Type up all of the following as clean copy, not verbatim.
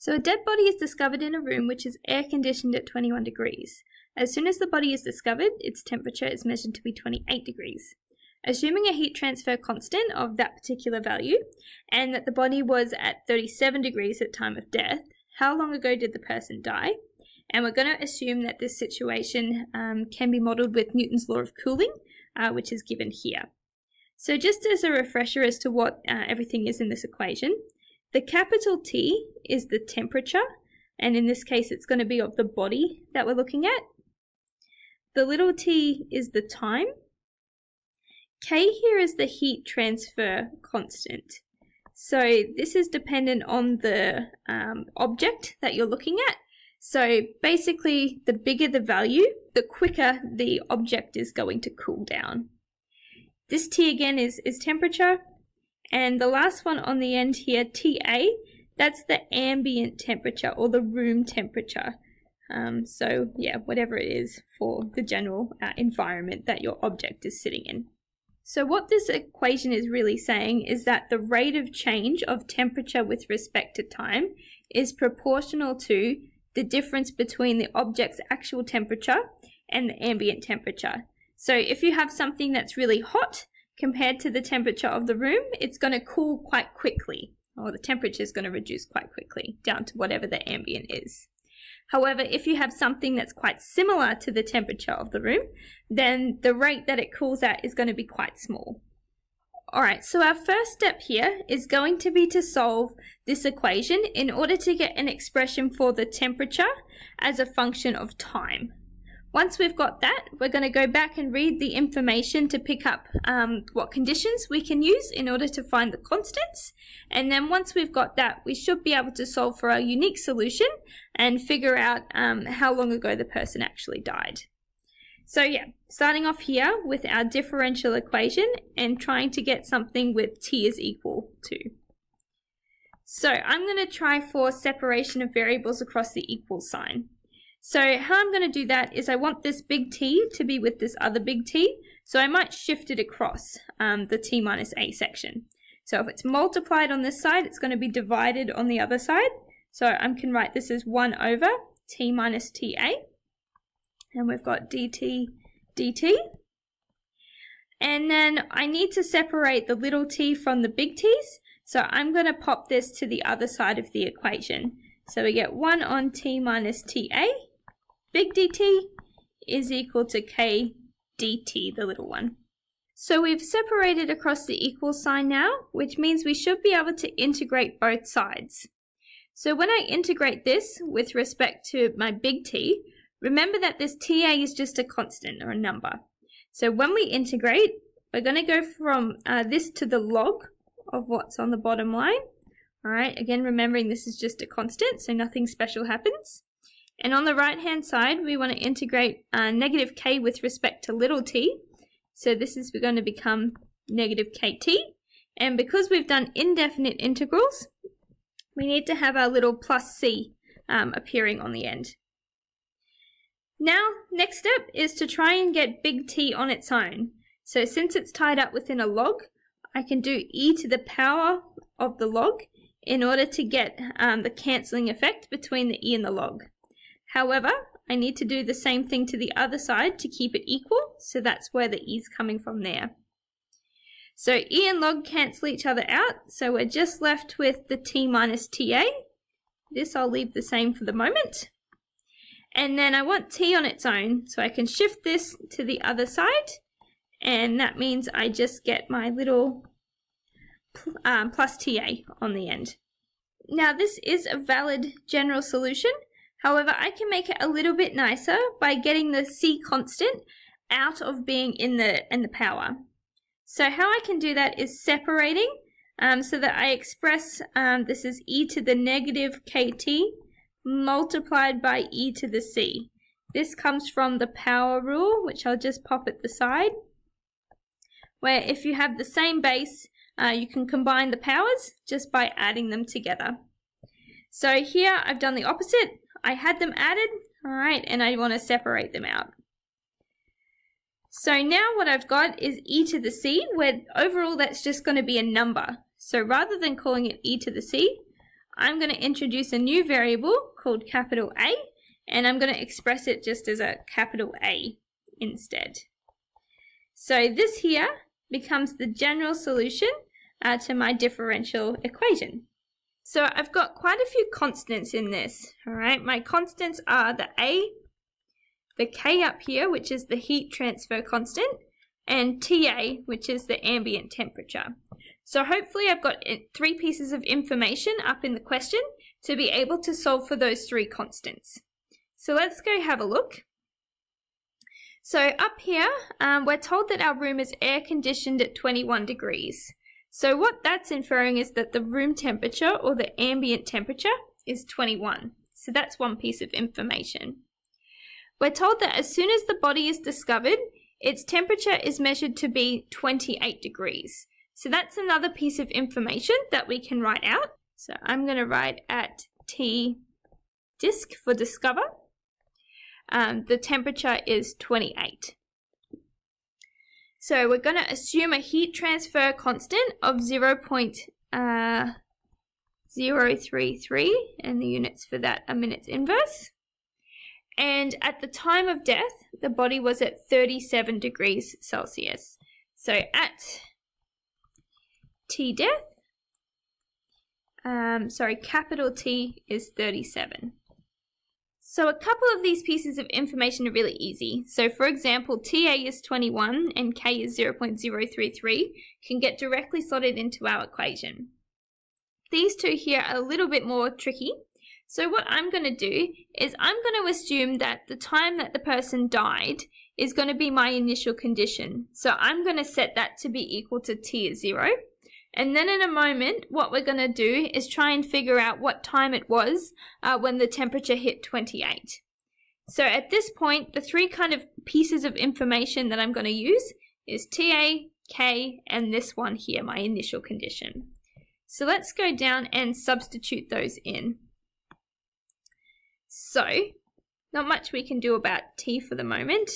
So a dead body is discovered in a room which is air conditioned at 21 degrees. As soon as the body is discovered, its temperature is measured to be 28 degrees. Assuming a heat transfer constant of that particular value, and that the body was at 37 degrees at time of death, how long ago did the person die? And we're going to assume that this situation can be modelled with Newton's law of cooling, which is given here. So just as a refresher as to what everything is in this equation, the capital T is the temperature, and in this case it's going to be of the body that we're looking at. The little t is the time. K here is the heat transfer constant. So this is dependent on the object that you're looking at. So basically, the bigger the value, the quicker the object is going to cool down. This T again is temperature. And the last one on the end here, TA, that's the ambient temperature or the room temperature. So yeah, whatever it is for the general environment that your object is sitting in. So what this equation is really saying is that the rate of change of temperature with respect to time is proportional to the difference between the object's actual temperature and the ambient temperature. So if you have something that's really hot compared to the temperature of the room, it's going to cool quite quickly, or the temperature is going to reduce quite quickly down to whatever the ambient is. However, if you have something that's quite similar to the temperature of the room, then the rate that it cools at is going to be quite small. Alright, so our first step here is going to be to solve this equation in order to get an expression for the temperature as a function of time. Once we've got that, we're going to go back and read the information to pick up what conditions we can use in order to find the constants. And then once we've got that, we should be able to solve for our unique solution and figure out how long ago the person actually died. So yeah, starting off here with our differential equation and trying to get something with t is equal to. So I'm going to try for separation of variables across the equal sign. So how I'm going to do that is I want this big T to be with this other big T, so I might shift it across the T minus A section. So if it's multiplied on this side, it's going to be divided on the other side. So I can write this as 1 over T minus TA, and we've got DT DT. And then I need to separate the little t from the big T's, so I'm going to pop this to the other side of the equation. So we get 1 on T minus TA. Big DT is equal to K DT, the little one. So we've separated across the equal sign now, which means we should be able to integrate both sides. So when I integrate this with respect to my big T, remember that this TA is just a constant or a number. So when we integrate, we're going to go from this to the log of what's on the bottom line. Alright, again remembering this is just a constant, so nothing special happens. And on the right hand side, we want to integrate negative k with respect to little t. So this is going to become negative kt. And because we've done indefinite integrals, we need to have our little plus c appearing on the end. Now, next step is to try and get big T on its own. So since it's tied up within a log, I can do e to the power of the log in order to get the cancelling effect between the e and the log. However, I need to do the same thing to the other side to keep it equal, so that's where the e's coming from there. So e and log cancel each other out, so we're just left with the t minus TA. This I'll leave the same for the moment. And then I want t on its own, so I can shift this to the other side, and that means I just get my little plus TA on the end. Now this is a valid general solution, however I can make it a little bit nicer by getting the C constant out of being in the power. So how I can do that is separating so that I express this is e to the negative KT multiplied by e to the C. This comes from the power rule, which I'll just pop at the side, where if you have the same base, you can combine the powers just by adding them together. So here I've done the opposite. I had them added, alright, and I want to separate them out. So now what I've got is e to the c, where overall that's just going to be a number. So rather than calling it e to the c, I'm going to introduce a new variable called capital A, and I'm going to express it just as a capital A instead. So this here becomes the general solution to my differential equation. So I've got quite a few constants in this, all right? My constants are the A, the K up here, which is the heat transfer constant, and TA, which is the ambient temperature. So hopefully I've got three pieces of information up in the question to be able to solve for those three constants. So let's go have a look. So up here, we're told that our room is air conditioned at 21 degrees. So what that's inferring is that the room temperature, or the ambient temperature, is 21. So that's one piece of information. We're told that as soon as the body is discovered, its temperature is measured to be 28 degrees. So that's another piece of information that we can write out. So I'm going to write at T disc for discover. The temperature is 28. So we're going to assume a heat transfer constant of 0.033, and the units for that are minutes inverse. And at the time of death, the body was at 37 degrees Celsius. So at T death, capital T is 37. So a couple of these pieces of information are really easy. So for example, TA is 21 and K is 0.033 can get directly slotted into our equation. These two here are a little bit more tricky. So what I'm going to do is I'm going to assume that the time that the person died is going to be my initial condition. So I'm going to set that to be equal to T is 0. And then in a moment, what we're going to do is try and figure out what time it was when the temperature hit 28. So at this point, the three kind of pieces of information that I'm going to use is TA, K, and this one here, my initial condition. So let's go down and substitute those in. So, not much we can do about T for the moment,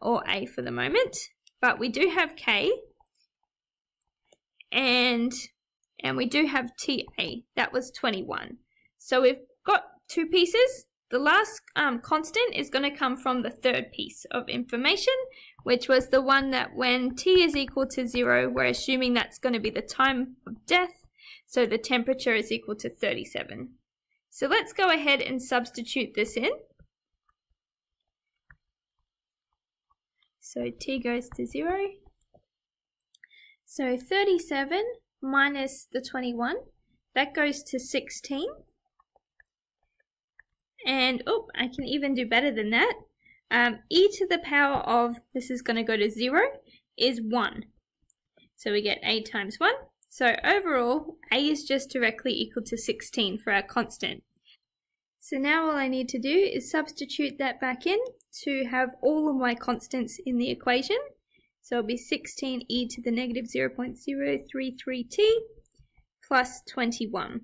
or A for the moment, but we do have K, and we do have TA, that was 21. So we've got two pieces. The last constant is going to come from the third piece of information, which was the one that when T is equal to 0, we're assuming that's going to be the time of death, so the temperature is equal to 37. So let's go ahead and substitute this in. So T goes to 0. So 37 minus the 21, that goes to 16. And, oh, I can even do better than that. E to the power of, this is going to go to 0, is 1. So we get A times 1. So overall, A is just directly equal to 16 for our constant. So now all I need to do is substitute that back in to have all of my constants in the equation. So it'll be 16e to the negative 0.033t plus 21.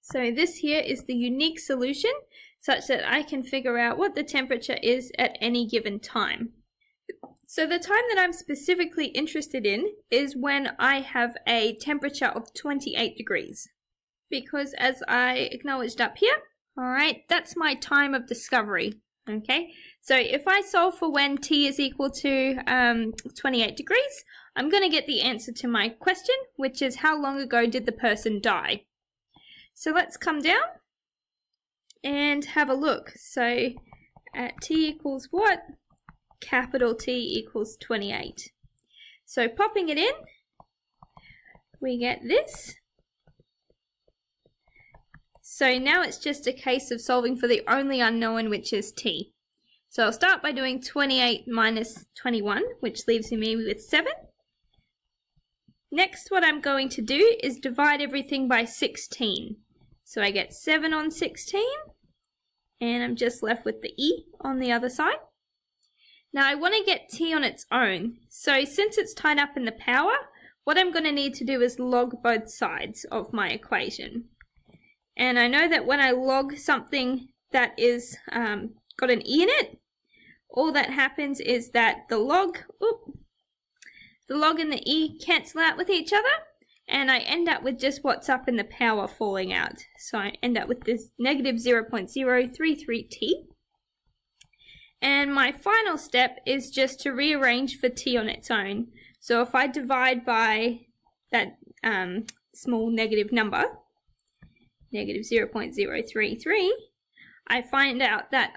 So this here is the unique solution such that I can figure out what the temperature is at any given time. So the time that I'm specifically interested in is when I have a temperature of 28 degrees. Because as I acknowledged up here, alright, that's my time of discovery, okay? So if I solve for when T is equal to 28 degrees, I'm going to get the answer to my question, which is how long ago did the person die? So let's come down and have a look. So at T equals what? Capital T equals 28. So popping it in, we get this. So now it's just a case of solving for the only unknown, which is T. So I'll start by doing 28 minus 21, which leaves me with 7. Next, what I'm going to do is divide everything by 16. So I get 7 on 16, and I'm just left with the E on the other side. Now I want to get T on its own, so since it's tied up in the power, what I'm going to need to do is log both sides of my equation. And I know that when I log something that is got an E in it, all that happens is that the log and the E cancel out with each other, and I end up with just what's up in the power falling out. So I end up with this negative 0.033t. And my final step is just to rearrange for t on its own. So if I divide by that small negative number, negative 0.033, I find out that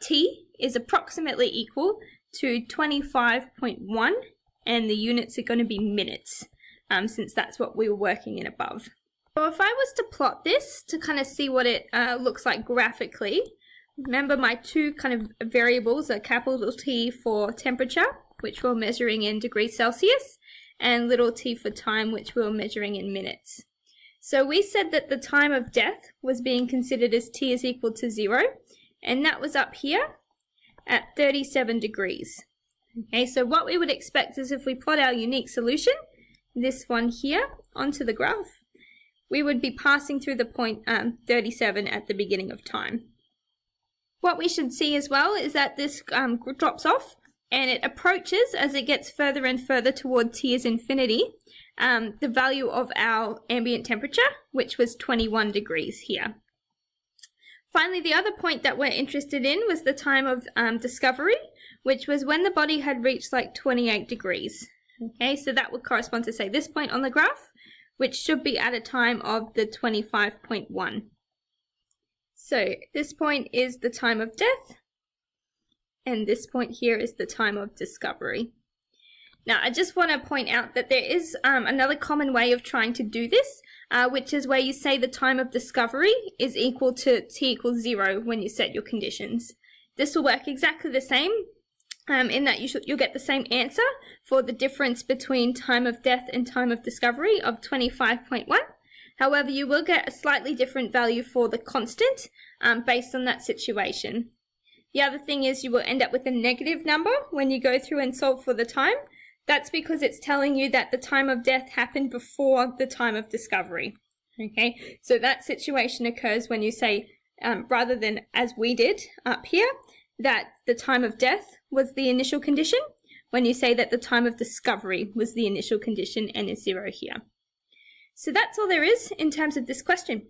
t is approximately equal to 25.1, and the units are going to be minutes, since that's what we were working in above. So if I was to plot this to kind of see what it looks like graphically, remember my two kind of variables are capital T for temperature, which we're measuring in degrees Celsius, and little t for time, which we're measuring in minutes. So we said that the time of death was being considered as t is equal to 0, and that was up here at 37 degrees. Okay, so what we would expect is if we plot our unique solution, this one here, onto the graph, we would be passing through the point 37 at the beginning of time. What we should see as well is that this drops off, and it approaches, as it gets further and further toward t is infinity, the value of our ambient temperature, which was 21 degrees here. Finally, the other point that we're interested in was the time of discovery, which was when the body had reached like 28 degrees. Okay, so that would correspond to, say, this point on the graph, which should be at a time of the 25.1. So this point is the time of death, and this point here is the time of discovery. Now, I just want to point out that there is another common way of trying to do this, which is where you say the time of discovery is equal to t equals 0 when you set your conditions. This will work exactly the same, in that you'll get the same answer for the difference between time of death and time of discovery of 25.1. However, you will get a slightly different value for the constant based on that situation. The other thing is you will end up with a negative number when you go through and solve for the time. That's because it's telling you that the time of death happened before the time of discovery. Okay, so that situation occurs when you say, rather than as we did up here, that the time of death was the initial condition, when you say that the time of discovery was the initial condition and is 0 here. So that's all there is in terms of this question.